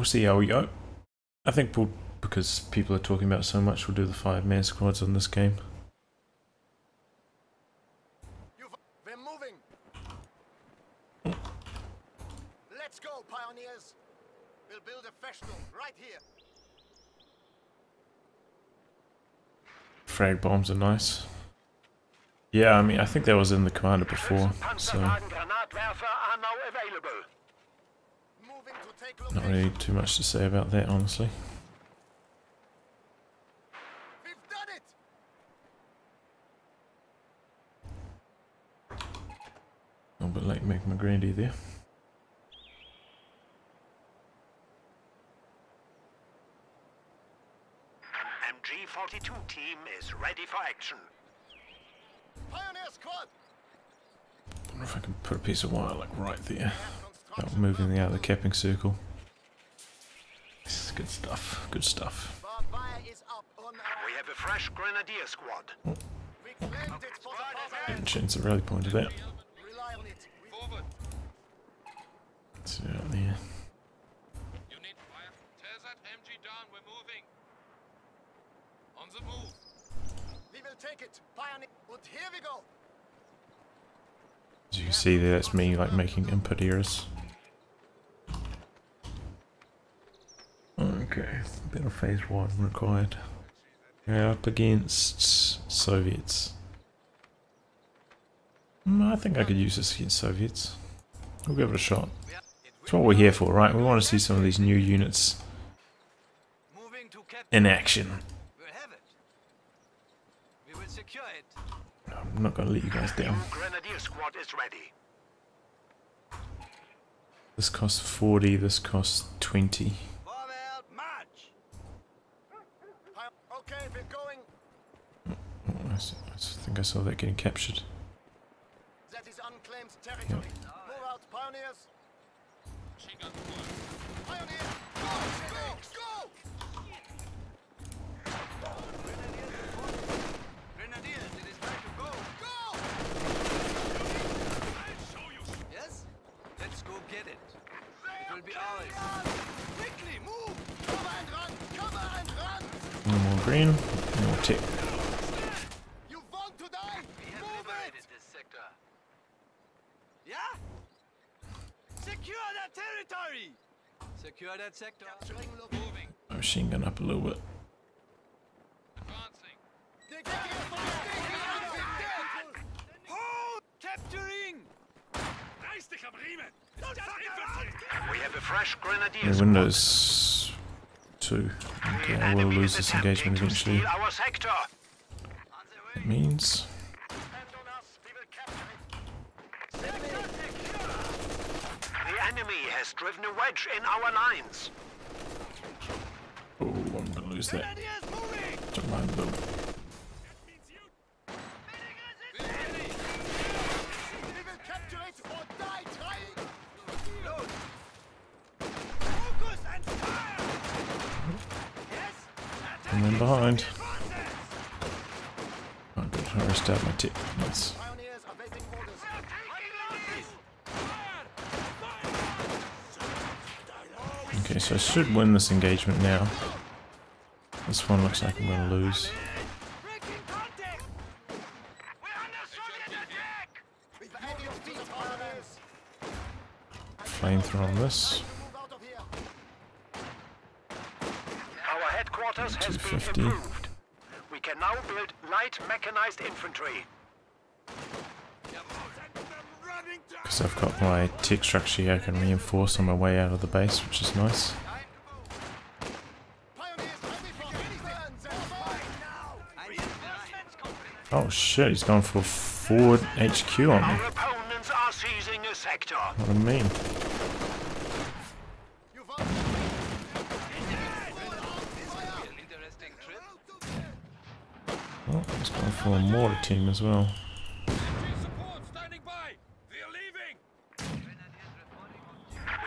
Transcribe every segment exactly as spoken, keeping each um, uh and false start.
we'll see how we go. I think we'll, because people are talking about so much, we'll do the five man squads on this game. We're moving. Oh. Let's go, pioneers. We'll build a festival right here. Frag bombs are nice. Yeah, I mean, I think that was in the commander before, so not really too much to say about that, honestly. We've done it. A little bit late making my grandy there. An M G forty-two team is ready for action. Pioneer squad. I wonder if I can put a piece of wire like right there, without moving the out of the capping circle. This is good stuff. Good stuff. We have a fresh grenadier squad. Oh. Didn't change the rally point of that. Let's do it out there. You need fire. Tear that M G down. We're moving. On the move. Take it, pioneer, but here we go. As you can see there, that's me like making input errors. Okay, battle phase one required. We're up against Soviets. Mm, I think I could use this against Soviets. We'll give it a shot. That's what we're here for, right? We want to see some of these new units in action. I'm not going to let you guys down. Grenadier squad is ready. This costs forty, this costs twenty. Okay, we're going. Oh, I, see, I think I saw that getting captured. That is unclaimed territory. Yep. Move out, pioneers. She got the one. Pioneer, go, go, go! Get it. It will be ours. Quickly move. Cover and run. Cover and run. One more green. One more tick. You want to die? We have liberated this sector. Yeah? Secure that territory. Secure that sector. Moving. I'm machine gun up a little bit. Advancing. They're taking a fire. Hold! Capturing! Yeah, Windows two. Okay, I will lose this engagement eventually. That means the enemy has driven a wedge in our lines. Oh, I'm gonna lose that. Don't mind though. And then behind. Oh good, I rushed out my tip. Nice. Okay, so I should win this engagement now. This one looks like I'm going to lose. Flamethrower on this. two fifty. We can now build light mechanized infantry. Because I've got my tech structure here, I can reinforce on my way out of the base, which is nice. Oh shit, he's going for a forward H Q on me. What do I mean? Oh, he's going for a mortar team as well. We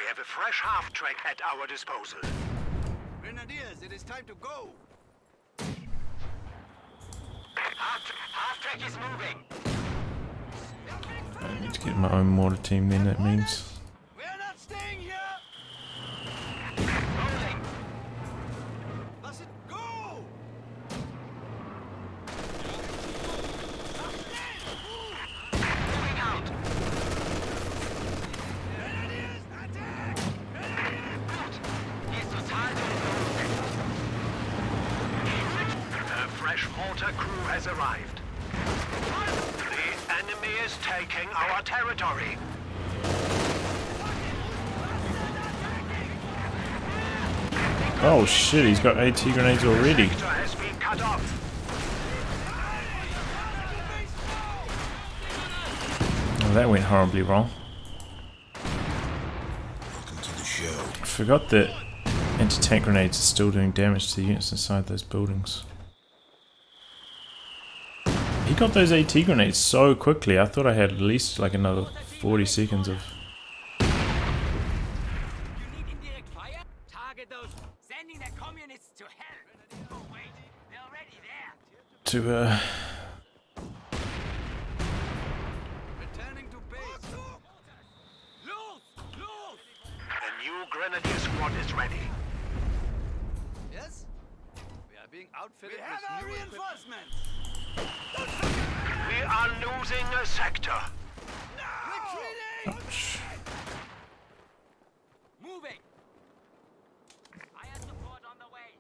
have a fresh half track at our disposal. Grenadiers, it is time to go. Half, half track is moving. I need to get my own mortar team then, that means. We're not staying here. crew has arrived. The enemy is taking our territory. Oh shit, he's got AT grenades already. Oh, that went horribly wrong. I forgot that anti-tank grenades are still doing damage to the units inside those buildings. He got those AT grenades so quickly, I thought I had at least like another forty seconds of... To, uh... Returning to base. Loose, loose. The new grenadier squad is ready. Yes? We are being outfitted with new reinforcements. We are losing a sector. No. Retreating. Moving. I have support on the way.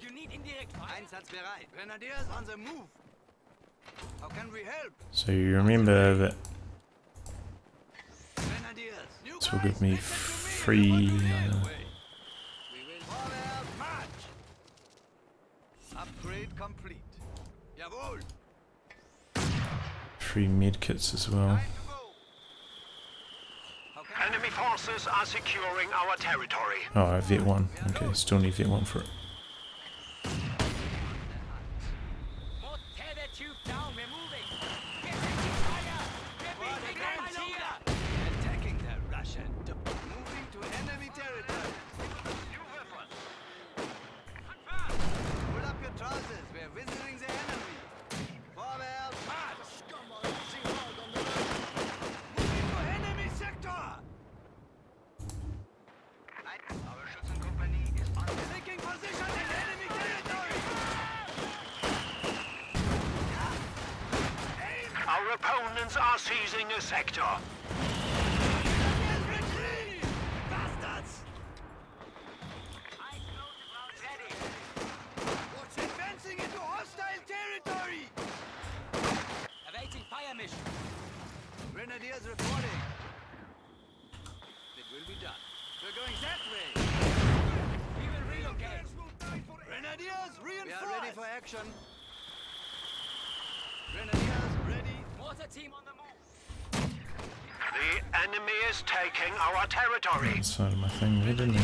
You need indirect fire. Einsatzbereit. Grenadiers on the move. How can we help? So you remember that. This will give me free. Uh, Upgrade complete. Jawohl. Free medkits as well. Enemy forces are securing our territory. Oh, I vet one. Okay, still need vet one for it. Opponents are seizing a sector. Bastards. What's advancing into hostile territory? Awaiting fire mission. Grenadiers reporting. It will be done. We're going that way. We will relocate. Grenadiers reinforced. We are ready for action. Grenadiers ready. Water team on the move. The enemy is taking our territory. Inside of my thing, there, didn't it?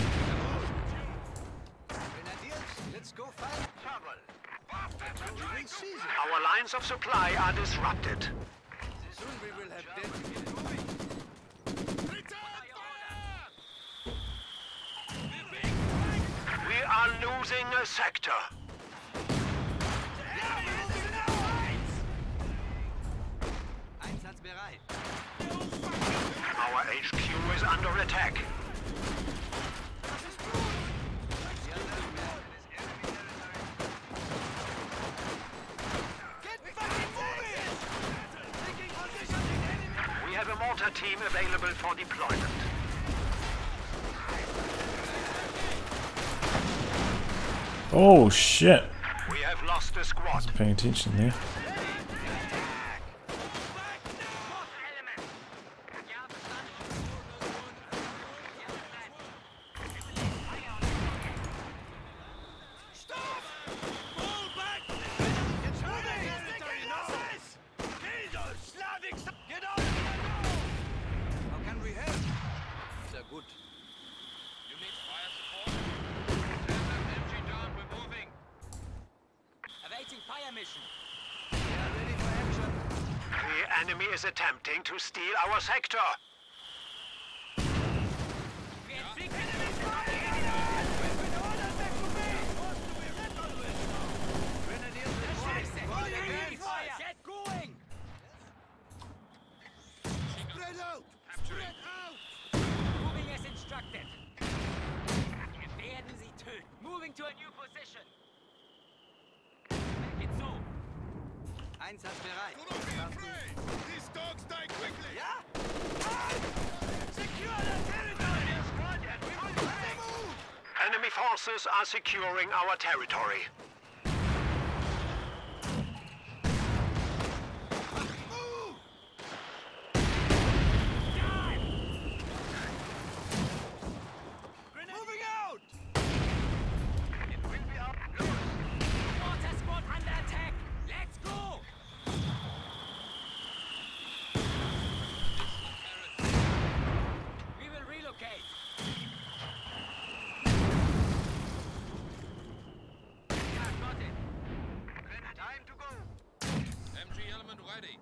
Let's go find trouble. Our lines of supply are disrupted. Soon we will have dead. We are losing a sector. Our H Q is under attack. We have a mortar team available for deployment. Oh shit. We have lost a squad. I was paying attention there. The enemy is attempting to steal our sector. Moving as instructed. Werden sie töten. Moving to a new position. Einsatzbereit. These dogs die quickly. Yeah? Secure the territory. Enemy forces are securing our territory. ready.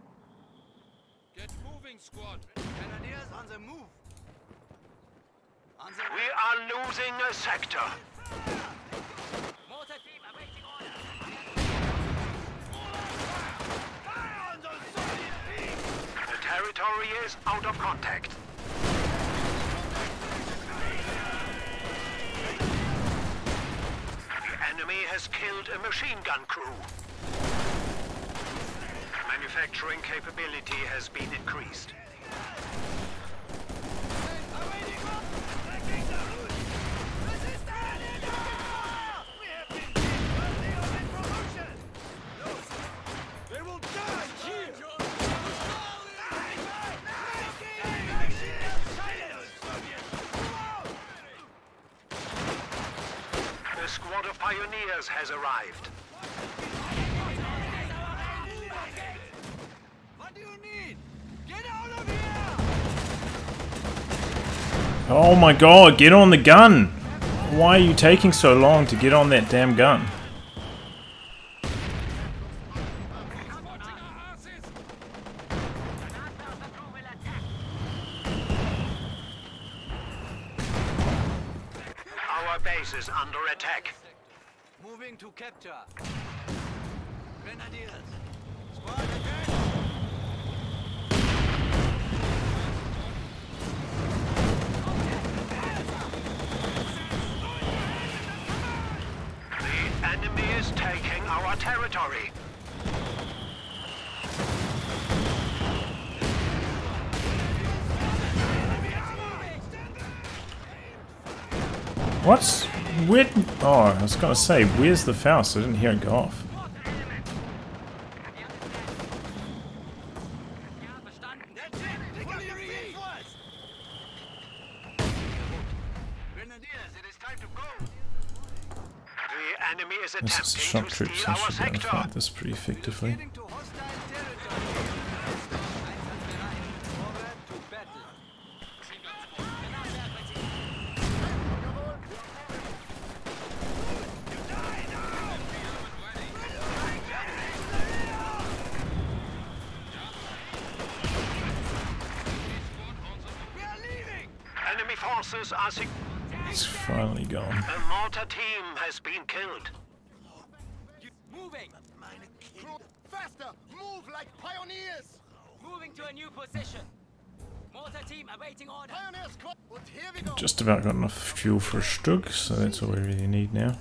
Get moving, squad. Grenadiers on the move. On the we are losing a sector. Mortar team awaiting order. Fire on those solid teams. The territory is out of contact. The enemy has killed a machine gun crew. Manufacturing capability has been increased. Pioneers has arrived. What do you need? Get out of here! Oh my god, get on the gun! Why are you taking so long to get on that damn gun? Our base is under attack. Moving to capture. Grenadiers. Squad again. The enemy is taking our territory. What's... where... oh, I was gonna say, where's the Faust? I didn't hear it go off. This is a shock troop, so I should be able to fight this pretty effectively. It's finally gone. A mortar team has been killed. Moving. Faster! Move like pioneers! Moving to a new position. Mortar team awaiting order. Pioneers, here we go. Just about got enough fuel for a Stug, so that's all we really need now.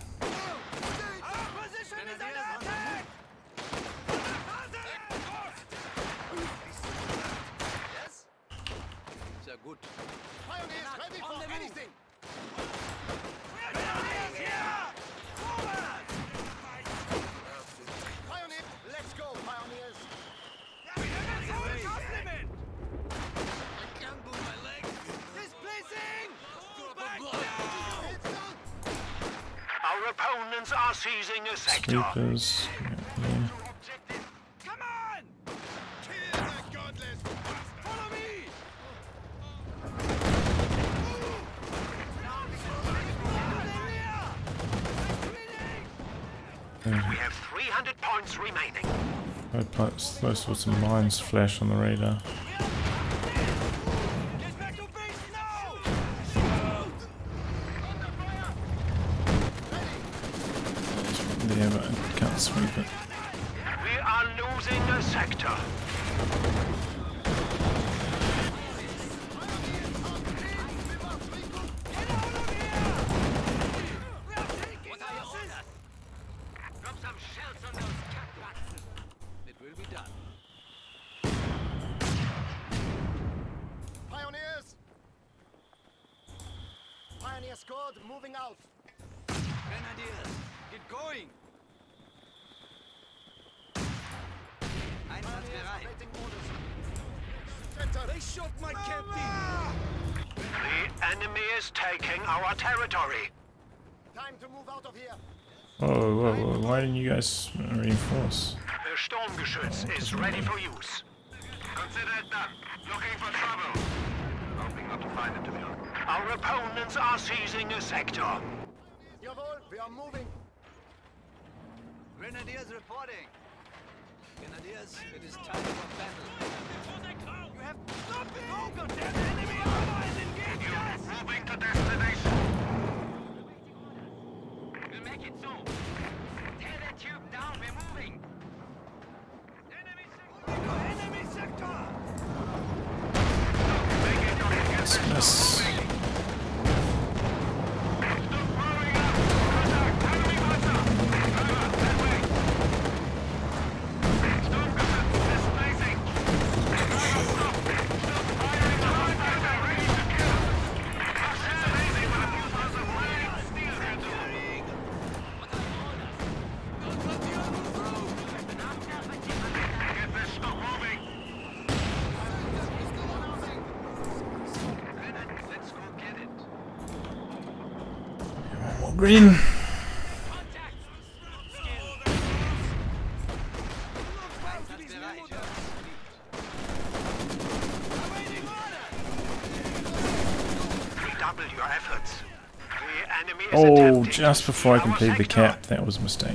Opponents are seizing a sector. Sleepers. Yeah. Come on! Kill the godless! Follow me! We have three hundred points remaining. Those sorts of mines flash on the radar. Yeah, but I can't sweep it. We are losing a sector. Drop some shells on those cat rats. It will be done. Pioneers! Pioneer squad moving out. Grenadiers, get going! They shot my captain! The enemy is taking our territory! Time to move out of here! Whoa, whoa, whoa, why didn't you guys reinforce? The Stormgeschütz oh, is ready for use. Consider it done. Looking for trouble. Hoping not to find it to be on. Our opponents are seizing a sector. Jawohl, we are moving. Grenadiers reporting. Grenadiers, it is time for battle. You have to stop it! Oh, goddamn enemy armor is engaged us! Moving to destination! We'll make it so! Tear that tube down, we're moving! Enemy sector! Moving to enemy sector! Make it to the S M S! Green. Oh, just before I completed the cap, that was a mistake.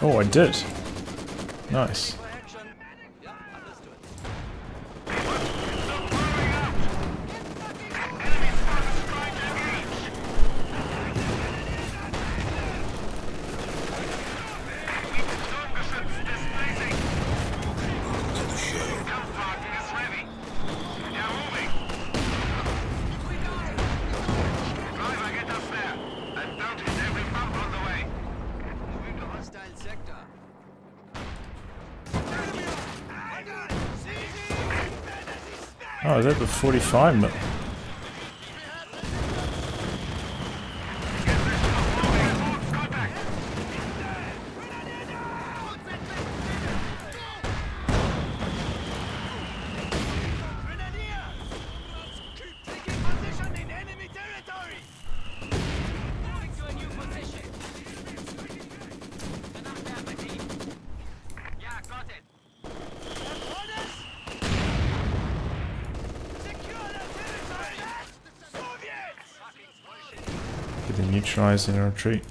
Oh, I did. Nice. Oh, is that the forty-five mil? Neutralize in retreat.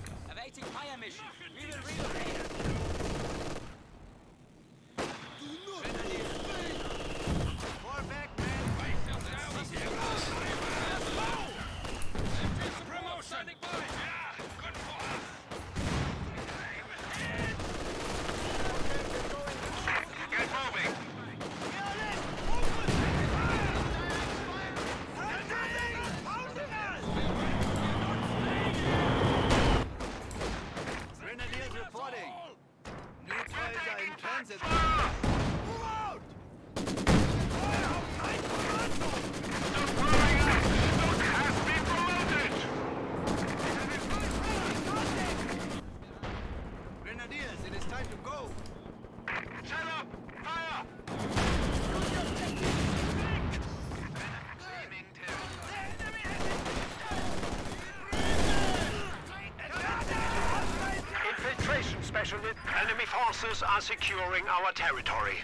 Enemy forces are securing our territory.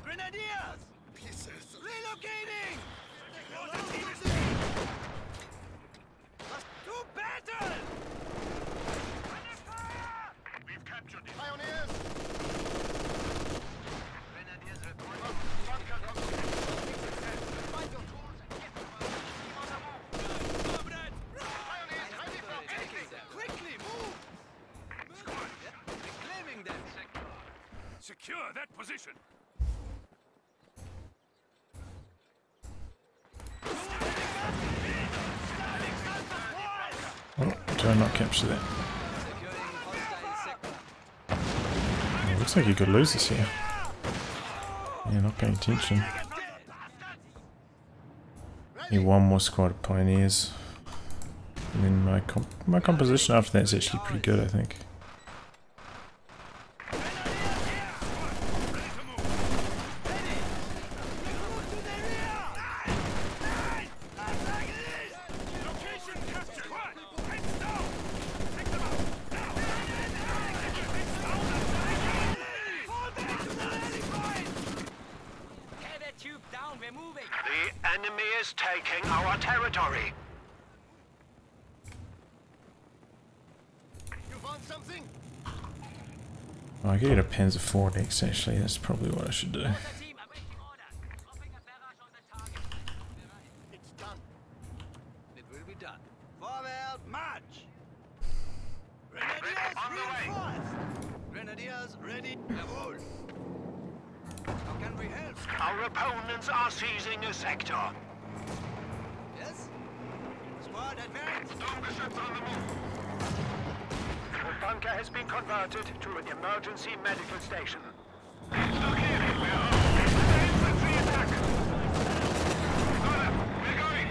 Grenadiers! Relocating! Secure that position! Oh, did I not capture that? Oh, looks like you could lose this here. Yeah, not paying attention. Need one more squad of pioneers. And then my, comp my composition after that is actually pretty good, I think. Oh, I could get a Panzer four next, actually. That's probably what I should do. It's done. It will be done. Forward march! Grenadiers on the way! Grenadiers ready. How can we help? Our opponents are seizing a sector. Yes? Squad advance! Stormgeschütz on the move! Bunker has been converted to an emergency medical station. It's look here, we are on the infantry attack! We're going!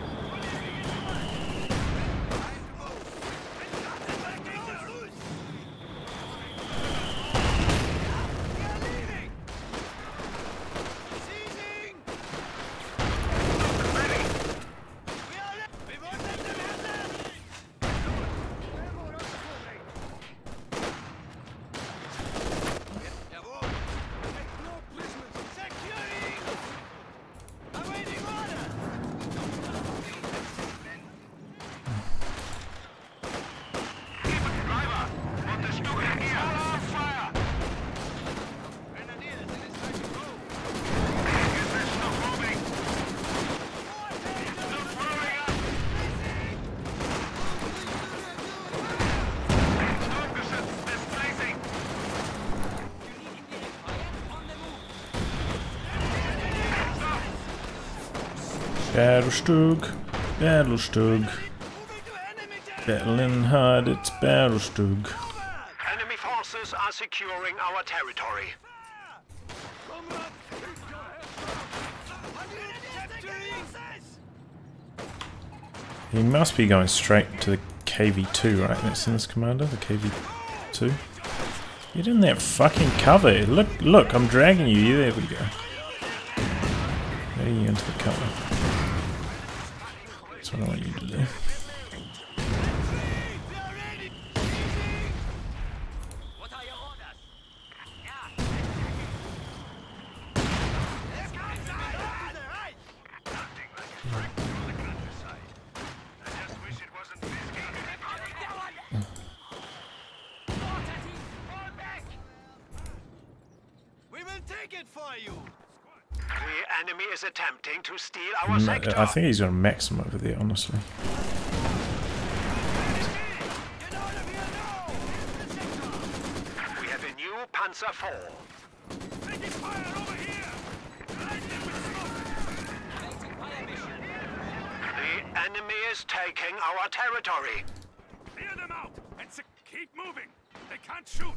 Battle Stug, Battle Stug, battling hard, it's Battle Stug. Enemy forces are securing our territory. He must be going straight to the K V two, right? That's in this commander, the K V two. Get in that fucking cover. Look, look, I'm dragging you. There we go. Dragging you into the cover. That's what I want you to do. Attempting to steal our sector. I think he's got a Maxim over there, honestly. We have a new Panzer four. Taking fire over here. The enemy is taking our territory. Clear them out and keep moving. They can't shoot.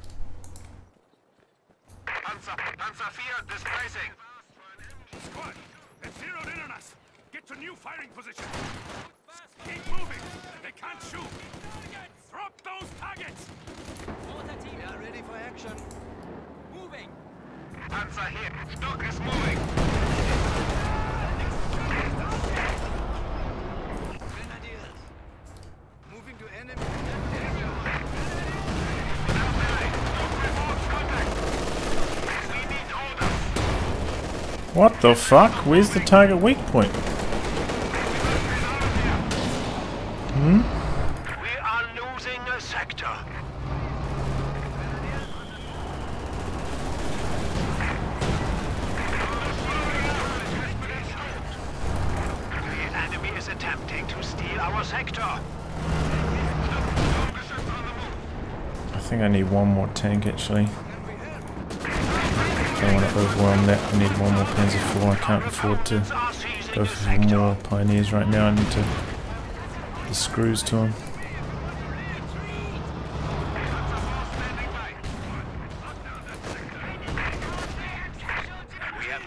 Panzer, Panzer four displacing. Squad. They've zeroed in on us! Get to new firing position! Keep moving! They can't shoot! Drop those targets! Water team, we are ready for action! Moving! Panzer here! Stug is moving! Grenadiers! Moving to enemy area! What the fuck? Where's the target weak point? Hmm? We I think I need one more tank actually. I don't want to overwhelm that. I need one more Panzer four. I can't afford to go for more Pioneers right now. I need to put the screws to them.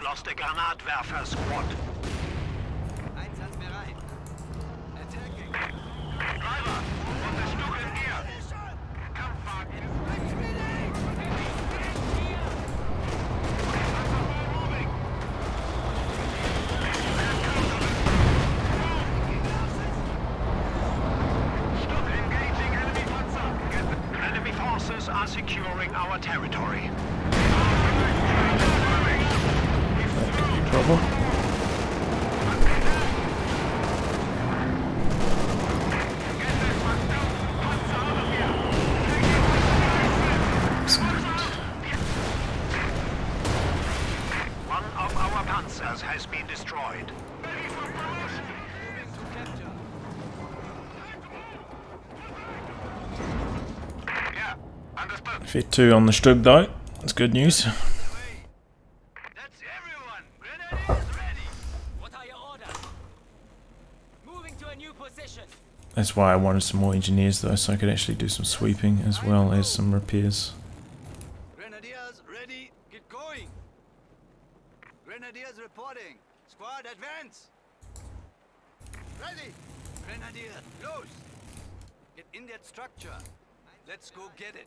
Lost a Granatwerfer squad. Enemy forces are securing our territory. Trouble. One of our panzers has been destroyed. Yeah, understood. fifty-two on the Stug though, that's good news. That's why I wanted some more engineers though, so I could actually do some sweeping as well as some repairs. Grenadiers ready, get going. Grenadiers reporting. Squad advance. Ready. Grenadier, close. Get in that structure. Let's go get it.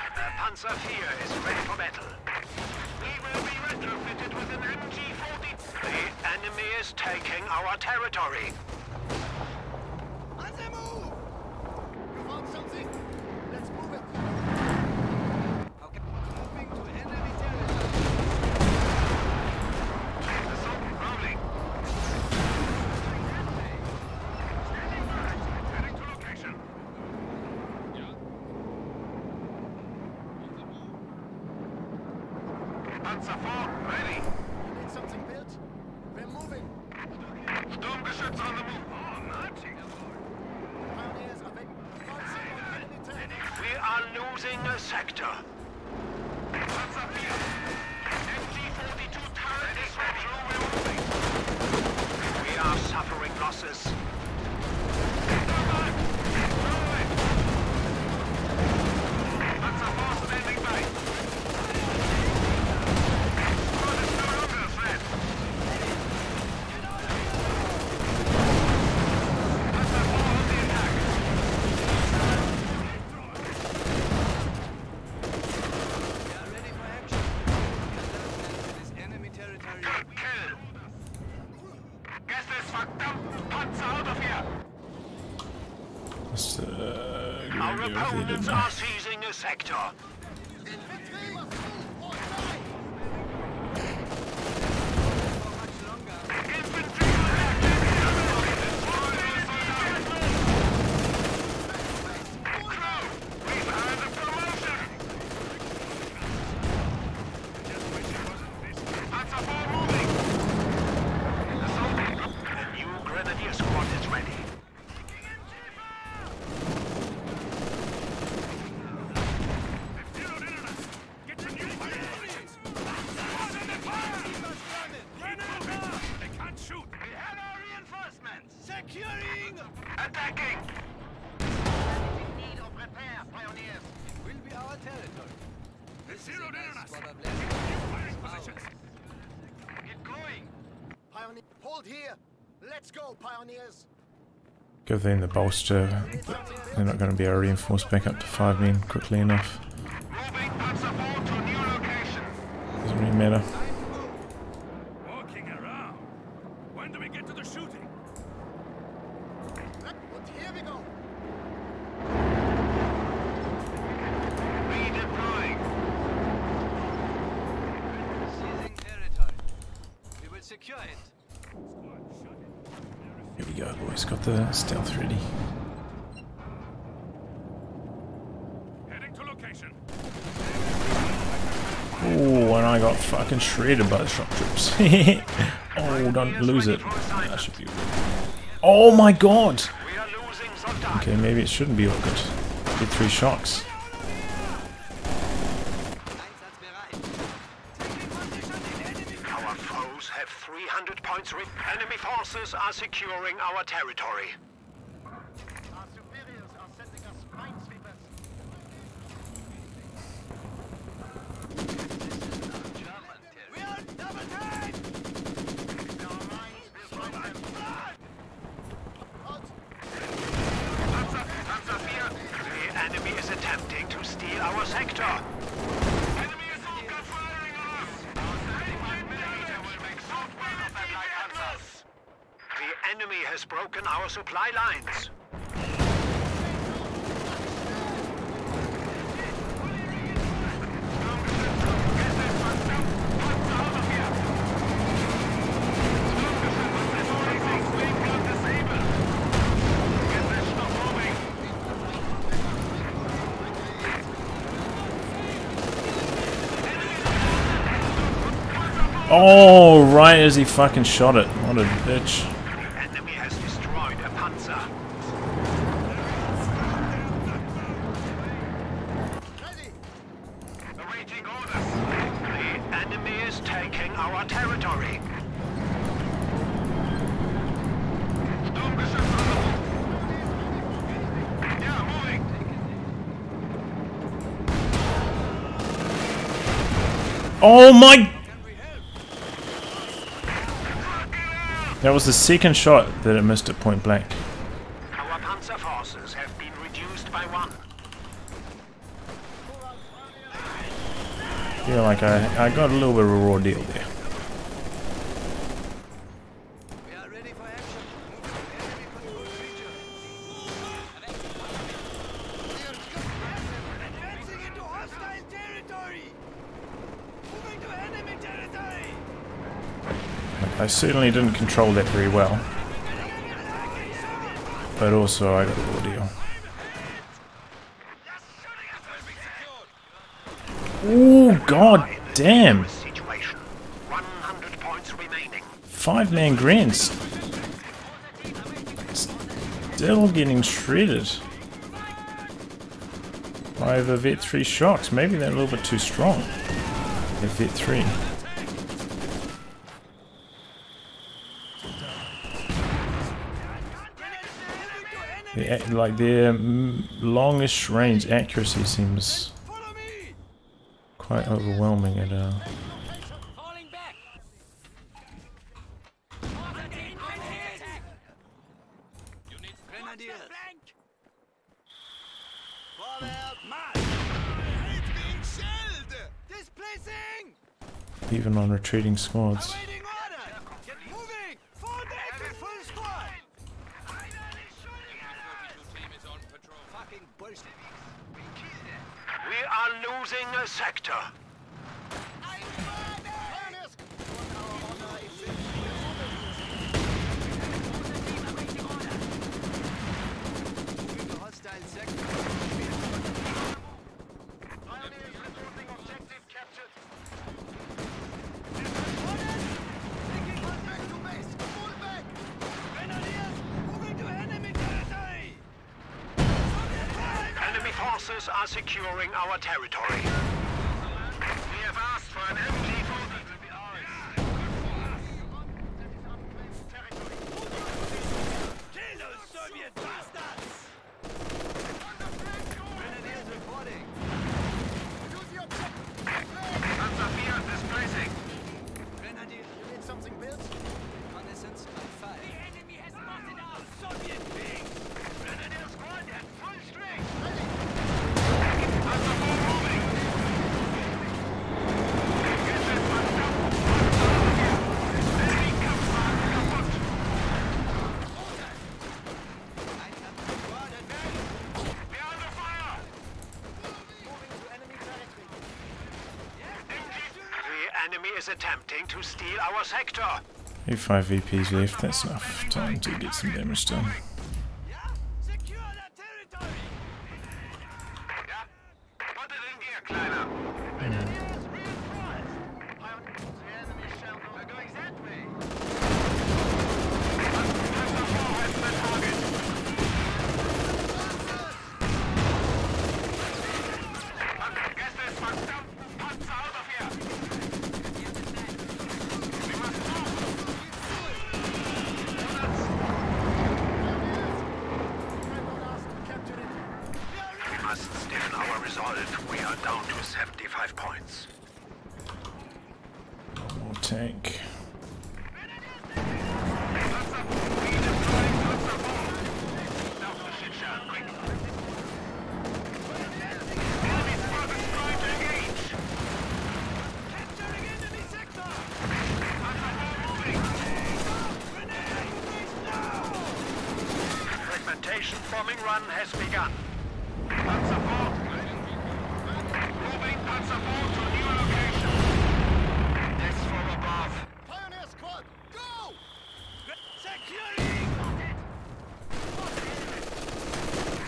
The Panzer four is ready for battle. We will be retrofitted with an M G forty-two. The enemy is taking our territory. Panzer, move! You want something? Let's move it. Okay, moving to enemy territory. Assault rolling. Standing by. Heading to location. Yeah. Panzer four, ready. Something built? We're moving. Stormgeschütz on the move. Oh, Nazi. We are losing a sector. M G forty-two turret is ready. We are suffering losses. Our opponents are seizing a sector. Attacking! In need of repair, pioneers. It will be our territory. They zeroed in on us. Positions. Get going. Pioneer, hold here. Let's go, pioneers. Give them the bolster. They're not going to be able to reinforce back up to five men quickly enough. Moving Panzer four to new location. Doesn't really matter. Walking around. When do we get to the shooting? Here we go. Redeploying. Seizing territory. We will secure it. Here we go, boys. Got the stealth ready. Heading to location. Oh, and I got fucking shredded by the shock troops. Oh, don't lose it. That should be good. Oh my god! Okay, maybe it shouldn't be all good. Get three shocks. Our foes have three hundred points. Enemy forces are securing our territory. Broken our supply lines. Oh, right as he fucking shot it. What a bitch. Oh my! That was the second shot that it missed at point blank. Our panzer forces have been reduced by one. I feel like I, I got a little bit of a raw deal there. I certainly didn't control that very well, but also I got a raw deal. Oh god damn! Five man grants. Still getting shredded by the V E T three shocks. Maybe they're a little bit too strong. The V E T three. The, like their longish range accuracy seems quite overwhelming at uh even on retreating squads. A sector. Are securing our territory. We have asked for an M G forty-two. Kill those Soviet bastards! Is attempting to steal our sector. We have five V Ps left, that's enough time to get some damage done. Yeah, secure that territory. Yeah. Put it in gear, Kleiner. Mm. seventy-five points. More tank. Bombing run has begun. Panzer four. Moving Panzer four to new location. This from above. Pioneer squad, go! Security!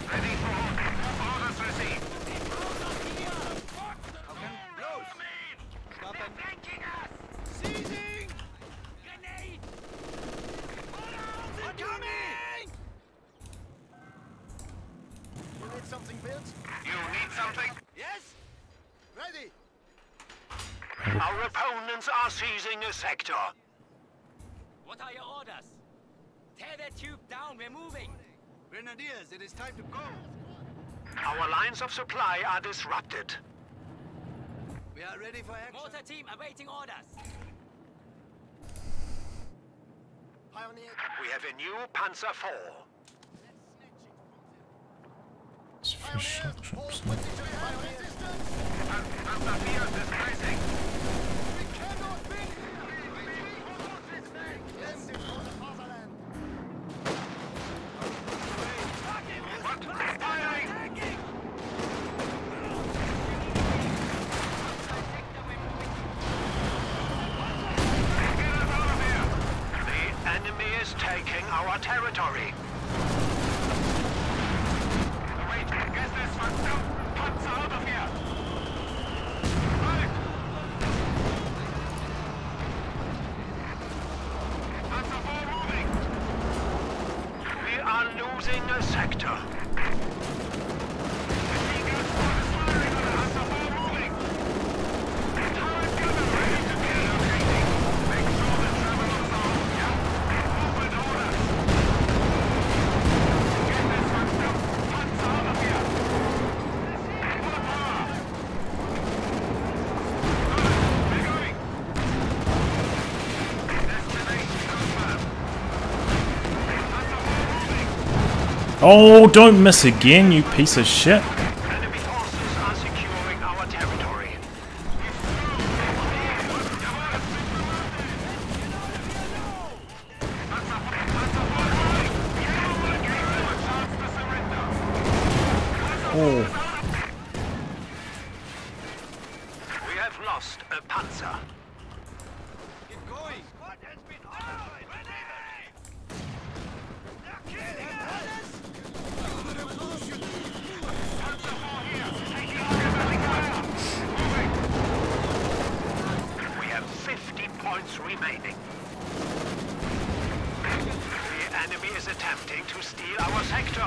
Ready for orders. Orders received. Stop them flanking us! Seizing! Grenade! Hold on! Coming! Something built? You need something? Yes? Ready! Our opponents are seizing a sector. What are your orders? Tear that tube down, we're moving! Grenadiers, it is time to go! Our lines of supply are disrupted. We are ready for action. Mortar team awaiting orders. Pioneer. We have a new Panzer four. The enemy is taking our territory. Oh, don't miss again, you piece of shit. Enemy forces are securing our territory. Oh. We have lost a Panzer. Get going. What has been done? Remaining. The enemy is attempting to steal our sector.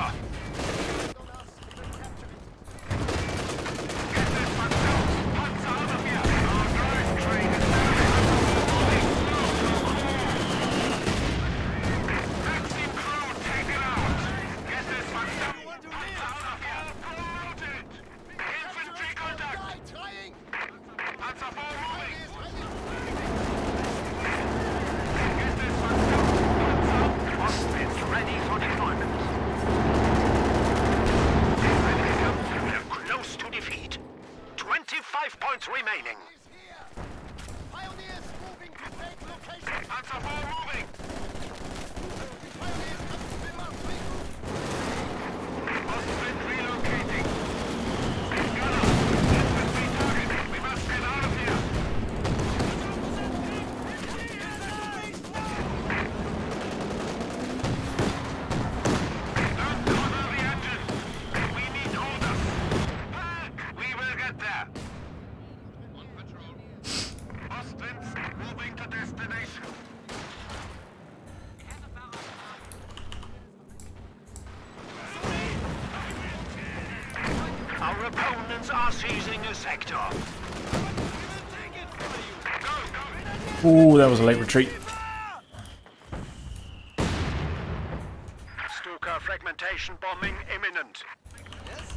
Remaining. Pioneers moving to take location. Panzer four moving. Pioneers have swim up. Ostwind relocating. Gunner, this must be targeted. We must get out of here. Don't corner the engine. We need orders. We will get there. Moving to destination. Our opponents are seizing a sector. Oh, that was a late retreat. Stuka fragmentation bombing imminent. Yes?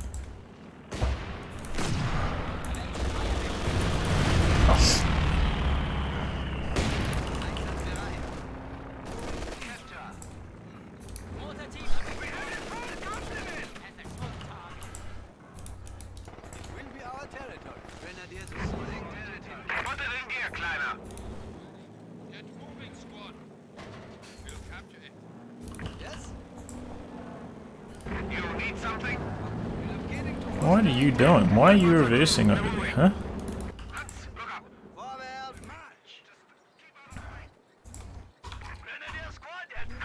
What are you doing? Why are you reversing over there, huh?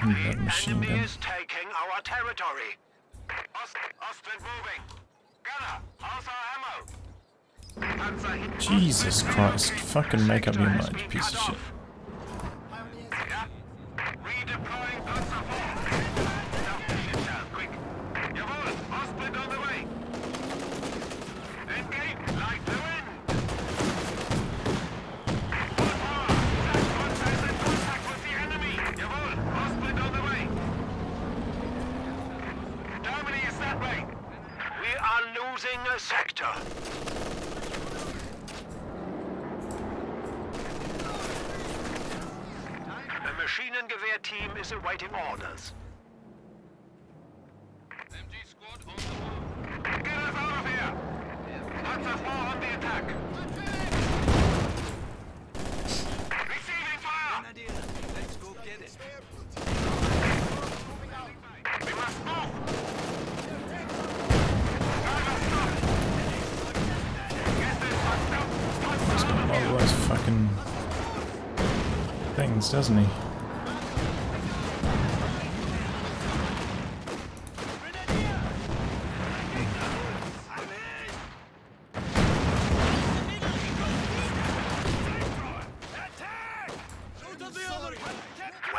The machine gun. Enemy is taking our territory. Austin moving. Gunner, also ammo. Jesus Christ, fucking make up your mind, you piece of shit. Redeploying Panzer four. Down quick. Jawohl, Austin on the way. Engage like the losing a sector. The Maschinengewehr team is awaiting orders. M G squad on the move. Get us out of here! Panzer four on the attack. Receiving fire! Let's go get it. We must move! All those fucking things, doesn't he? Well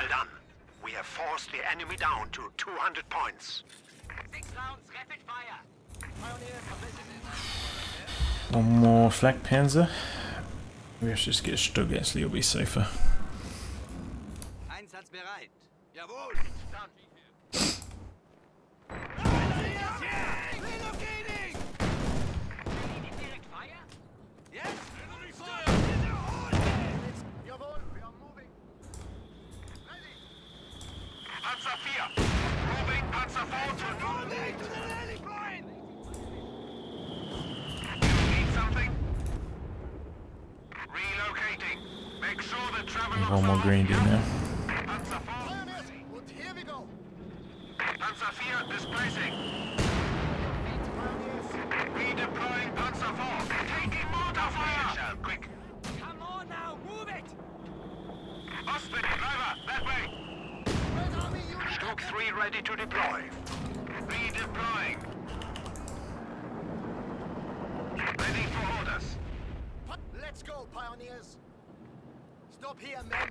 done. We have forced the enemy down to two hundred points. Six rounds, rapid fire. One more flak panzer. We should just get Stug, actually, it'll be safer. Einsatz bereit. Jawohl! Relocating! Direct fire? Yes! Enemy fire! Jawohl, we are moving! Ready! Panzer four! Moving Panzer four to Nordic to the rally point! You need something? Relocating. Make sure the travel looks one more green in there. Here we go. Panzer four displacing. Redeploying Panzer four. Taking mortar fire. Shell, quick. Come on now, move it. Austin, driver, that way. Stug three ready to deploy. Redeploying. Ready for orders. Let's go, pioneers! Stop here, men!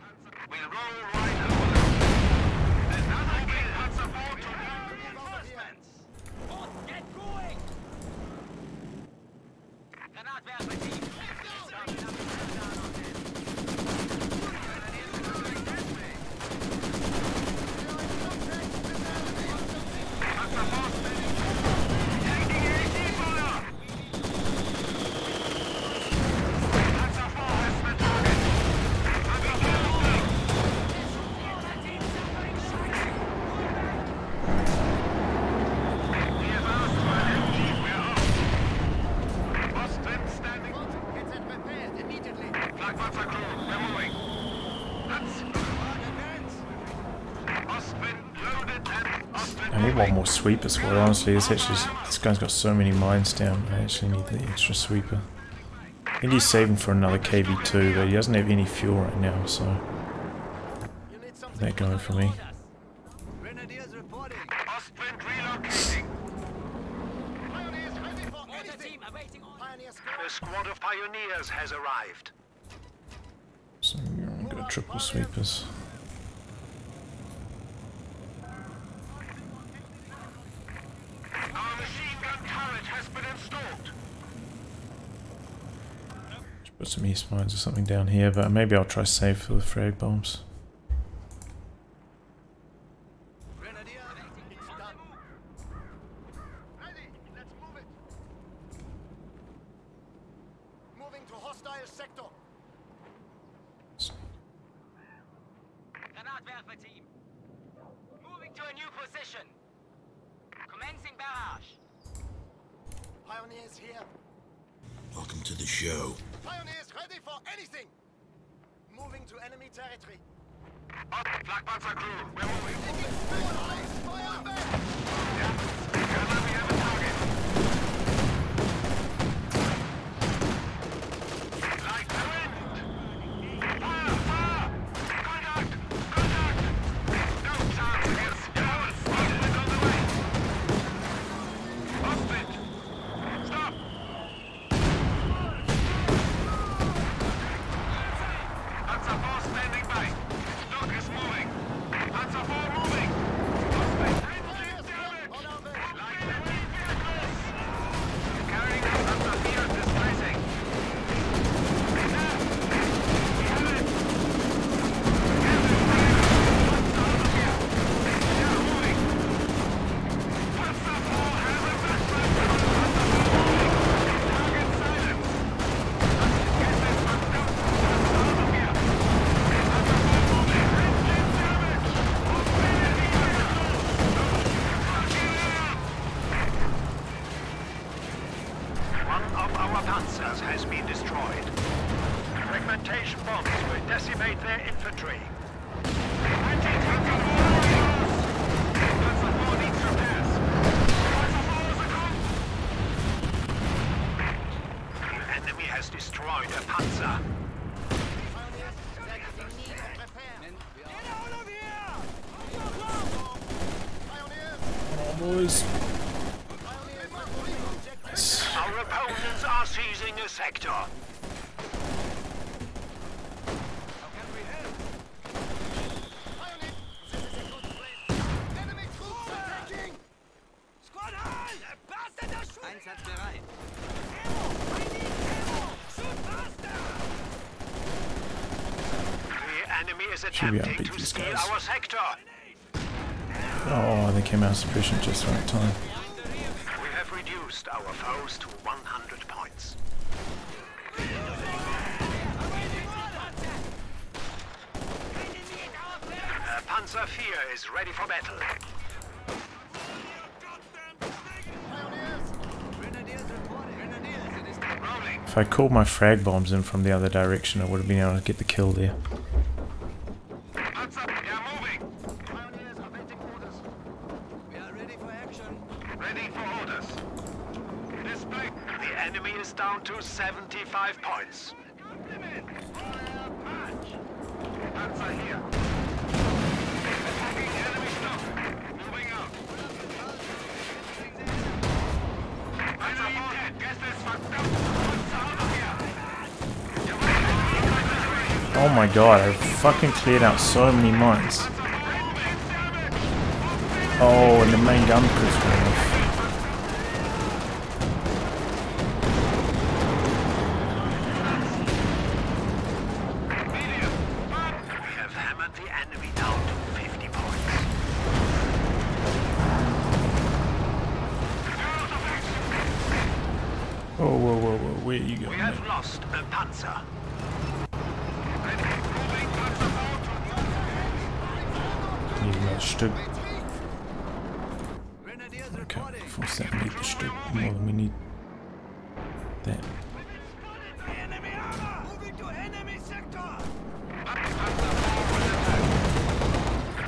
We'll roll right over. Another kill has a boat to reinforcements! Both get going! Granatwerfer team! Let's go! Sweeper squad, honestly, this, actually, this guy's got so many mines down, I actually need the extra sweeper. I think he's saving for another K V two, but he doesn't have any fuel right now, so is that going for me? A squad of pioneers has arrived. So we've got triple sweepers. Put some east mines or something down here, but maybe I'll try save for the frag bombs. Black Panther crew, we're moving. Fire! Fire! British bombs will decimate their infantry. The enemy has destroyed a Panzer. Come on, boys. Our opponents are seizing a sector. Attempting to steal our sector. Oh, they came out of suppression just right time. We have reduced our foes to one hundred points. Uh, Panzer four is ready for battle. If I called my frag bombs in from the other direction, I would have been able to get the kill there. Oh my god, I fucking cleared out so many mines. Oh, and the main gun crits went off. We have hammered the enemy down to fifty points. Whoa, whoa, whoa, whoa, where are you going? We have lost a Panzer. Stug. Okay, force that need the Stug more than we need that.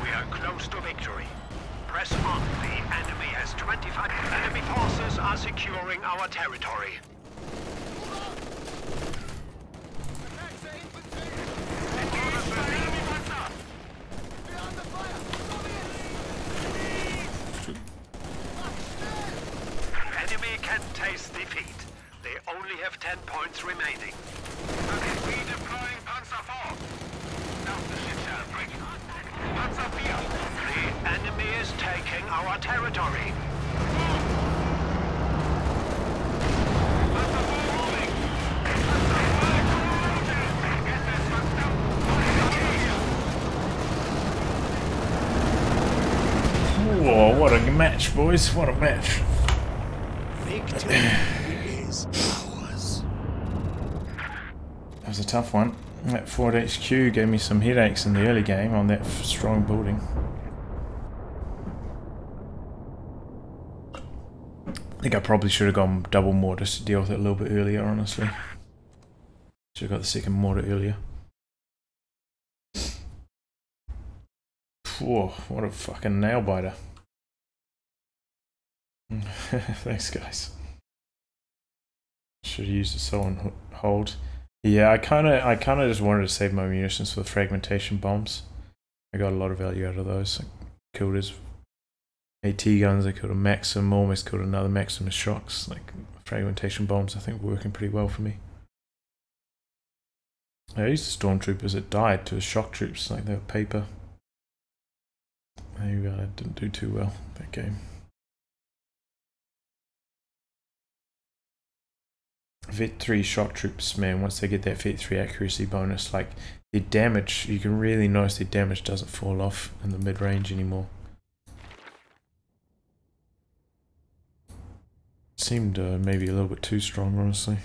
We are close to victory. Press on. The enemy has twenty-five. Enemy forces are securing our territory. Whoa, what a match, boys, what a match. Victory is ours. That was a tough one. That Ford H Q gave me some headaches in the early game on that strong building. I think I probably should have gone double mortar to deal with it a little bit earlier, honestly. Should have got the second mortar earlier. Whoa, what a fucking nail biter. Thanks, guys. Should use the soul and hold. Yeah, I kind of, I kind of just wanted to save my munitions for the fragmentation bombs. I got a lot of value out of those. I killed his AT guns. I killed a Maxim. Almost killed another Maxim with shocks. Like fragmentation bombs, I think were working pretty well for me. I used the stormtroopers that died to the shock troops, like they were paper. I uh, didn't do too well that game. Vet three shock troops, man, once they get that Vet three accuracy bonus, like their damage, you can really notice their damage doesn't fall off in the mid-range anymore. Seemed uh, maybe a little bit too strong, honestly.